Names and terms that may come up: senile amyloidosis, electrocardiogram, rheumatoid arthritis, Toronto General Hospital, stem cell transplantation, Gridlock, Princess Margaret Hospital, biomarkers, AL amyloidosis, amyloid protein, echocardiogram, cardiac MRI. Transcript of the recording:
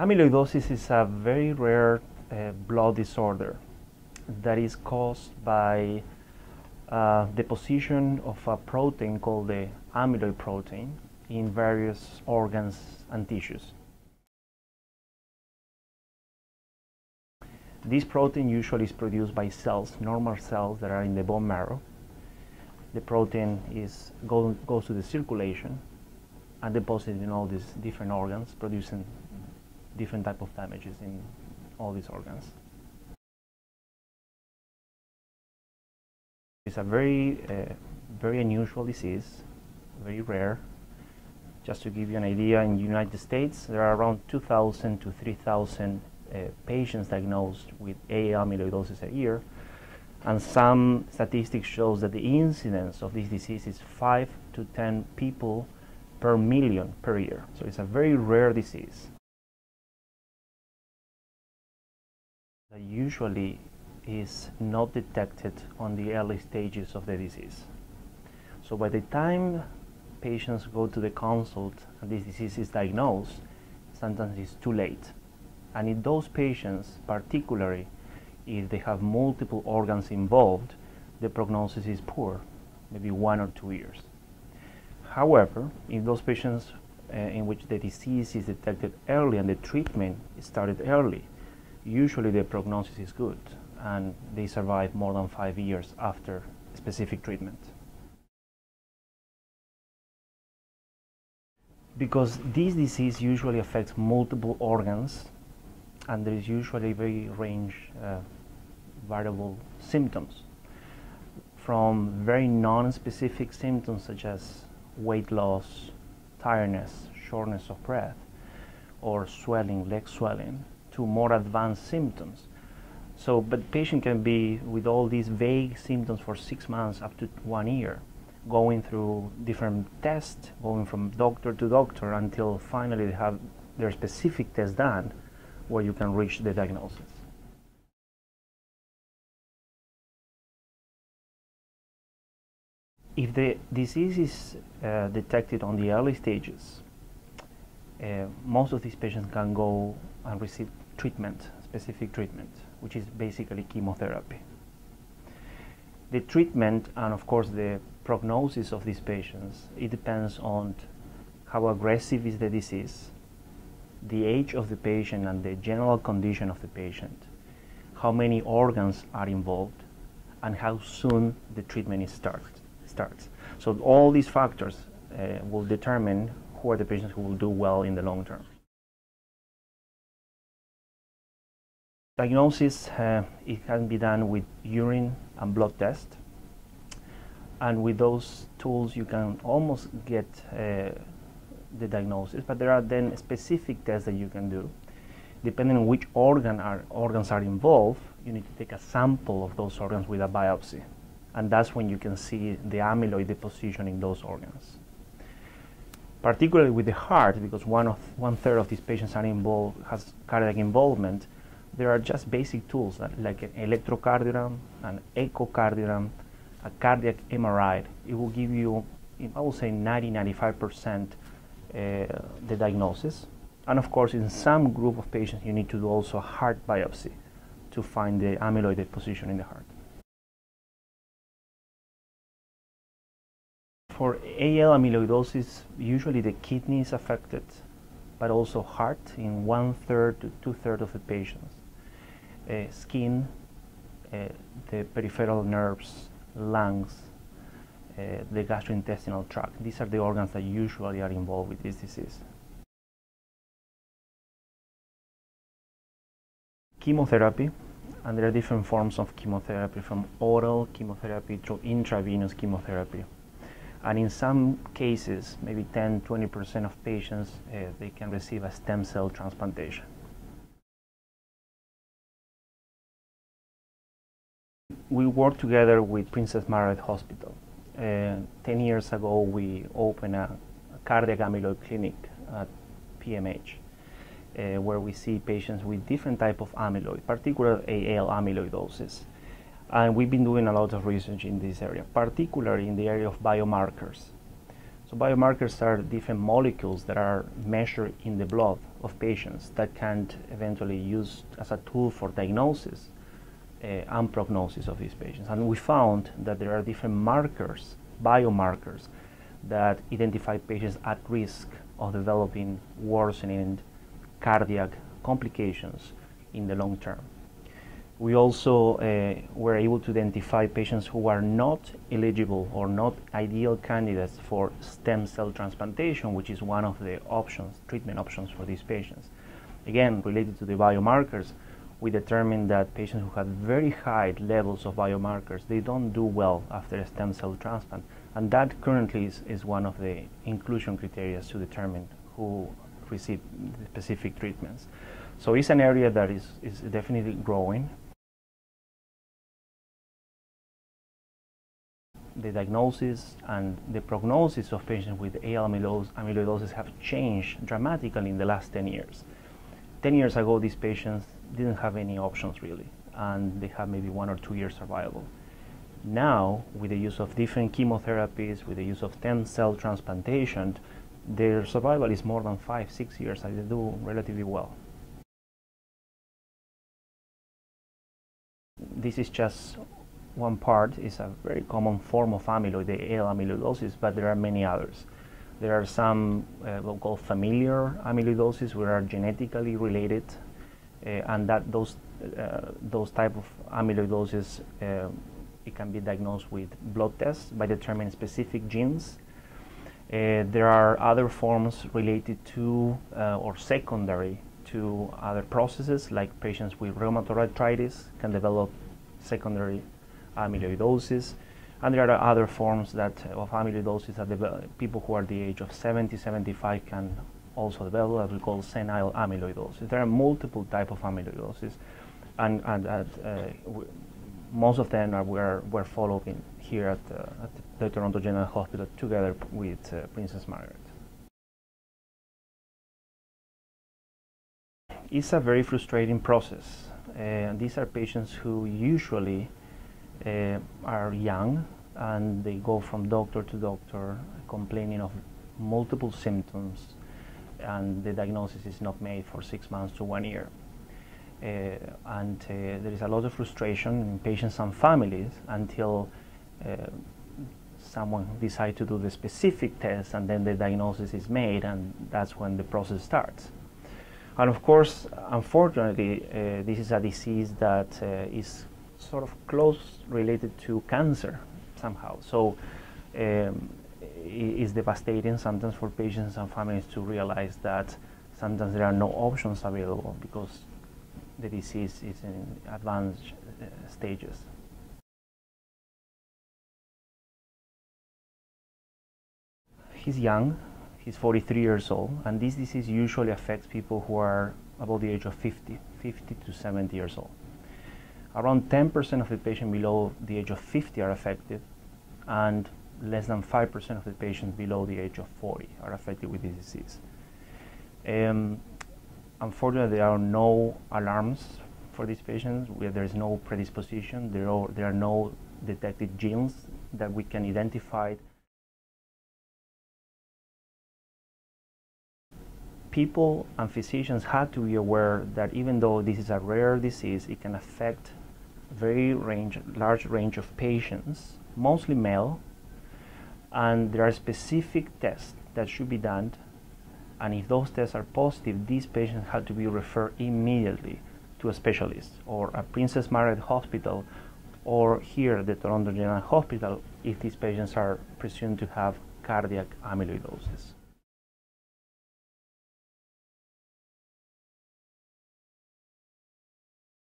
Amyloidosis is a very rare blood disorder that is caused by deposition of a protein called the amyloid protein in various organs and tissues. This protein usually is produced by cells, normal cells that are in the bone marrow. The protein goes to the circulation and deposited in all these different organs, producing different type of damages in all these organs. It's a very unusual disease, very rare. Just to give you an idea, in the United States, there are around 2,000 to 3,000 patients diagnosed with AL amyloidosis a year, and some statistics shows that the incidence of this disease is 5 to 10 people per million per year. So it's a very rare disease. That usually is not detected on the early stages of the disease. So by the time patients go to the consult and this disease is diagnosed, sometimes it's too late. And in those patients, particularly if they have multiple organs involved, the prognosis is poor, maybe 1 or 2 years. However, in those patients in which the disease is detected early and the treatment is started early, usually the prognosis is good and they survive more than 5 years after specific treatment. Because this disease usually affects multiple organs and there is usually very range variable symptoms, from very non-specific symptoms such as weight loss, tiredness, shortness of breath, or swelling, leg swelling, to more advanced symptoms. So, but the patient can be with all these vague symptoms for 6 months up to 1 year, going through different tests, going from doctor to doctor until finally they have their specific test done where you can reach the diagnosis. If the disease is detected on the early stages, most of these patients can go and receive treatment, specific treatment, which is basically chemotherapy. The treatment and of course the prognosis of these patients, it depends on how aggressive is the disease, the age of the patient and the general condition of the patient, how many organs are involved, and how soon the treatment starts. So all these factors will determine who are the patients who will do well in the long term. Diagnosis, it can be done with urine and blood tests, and with those tools you can almost get the diagnosis, but there are then specific tests that you can do. Depending on which organs are involved, you need to take a sample of those organs with a biopsy, and that's when you can see the amyloid deposition in those organs. Particularly with the heart, because one third of these patients are involved, has cardiac involvement, there are just basic tools like an electrocardiogram, an echocardiogram, a cardiac MRI. It will give you, I would say, 90-95% the diagnosis. And of course, in some group of patients, you need to do also a heart biopsy to find the amyloid deposition in the heart. For AL amyloidosis, usually the kidney is affected, but also heart in 1/3 to 2/3 of the patients, skin, the peripheral nerves, lungs, the gastrointestinal tract. These are the organs that usually are involved with this disease. Chemotherapy, and there are different forms of chemotherapy, from oral chemotherapy to intravenous chemotherapy. And in some cases, maybe 10-20% of patients, they can receive a stem cell transplantation. We work together with Princess Margaret Hospital. 10 years ago, we opened a cardiac amyloid clinic at PMH, where we see patients with different type of amyloid, particularly AL amyloidosis. And we've been doing a lot of research in this area, particularly in the area of biomarkers. So biomarkers are different molecules that are measured in the blood of patients that can eventually use as a tool for diagnosis and prognosis of these patients. And we found that there are different markers, biomarkers, that identify patients at risk of developing worsening cardiac complications in the long term. We also were able to identify patients who are not eligible or not ideal candidates for stem cell transplantation, which is one of the options, treatment options for these patients. Again, related to the biomarkers, we determined that patients who had very high levels of biomarkers, they don't do well after a stem cell transplant. And that currently is one of the inclusion criteria to determine who receive specific treatments. So it's an area that is definitely growing. The diagnosis and the prognosis of patients with AL amyloidosis have changed dramatically in the last 10 years. 10 years ago, these patients didn't have any options really, and they have maybe 1 or 2 years survival. Now, with the use of different chemotherapies, with the use of stem cell transplantation, their survival is more than 5-6 years, and they do relatively well. This is just one part. It's a very common form of amyloid, the AL amyloidosis, but there are many others. There are some we'll call familiar amyloidosis, which are genetically related, and that those type of amyloidosis it can be diagnosed with blood tests by determining specific genes. There are other forms related to or secondary to other processes, like patients with rheumatoid arthritis can develop secondary amyloidosis, and there are other forms of amyloidosis that people who are the age of 70, 75 can also develop, as we call senile amyloidosis. There are multiple types of amyloidosis, and most of them we're following here at the Toronto General Hospital together with Princess Margaret. It's a very frustrating process. These are patients who usually are young, and they go from doctor to doctor complaining of multiple symptoms, and the diagnosis is not made for 6 months to 1 year. There is a lot of frustration in patients and families until someone decides to do the specific test, and then the diagnosis is made, and that's when the process starts. And of course, unfortunately, this is a disease that is sort of close related to cancer somehow. So it is devastating sometimes for patients and families to realize that sometimes there are no options available because the disease is in advanced stages. He's young. He's 43 years old, and this disease usually affects people who are about the age of 50 to 70 years old. Around 10% of the patients below the age of 50 are affected, and less than 5% of the patients below the age of 40 are affected with this disease. Unfortunately, there are no alarms for these patients, where there is no predisposition, there are no detected genes that we can identify. People and physicians had to be aware that even though this is a rare disease, it can affect a very large range of patients, mostly male, and there are specific tests that should be done, and if those tests are positive, these patients had to be referred immediately to a specialist, or a Princess Margaret Hospital, or here at the Toronto General Hospital, if these patients are presumed to have cardiac amyloidosis.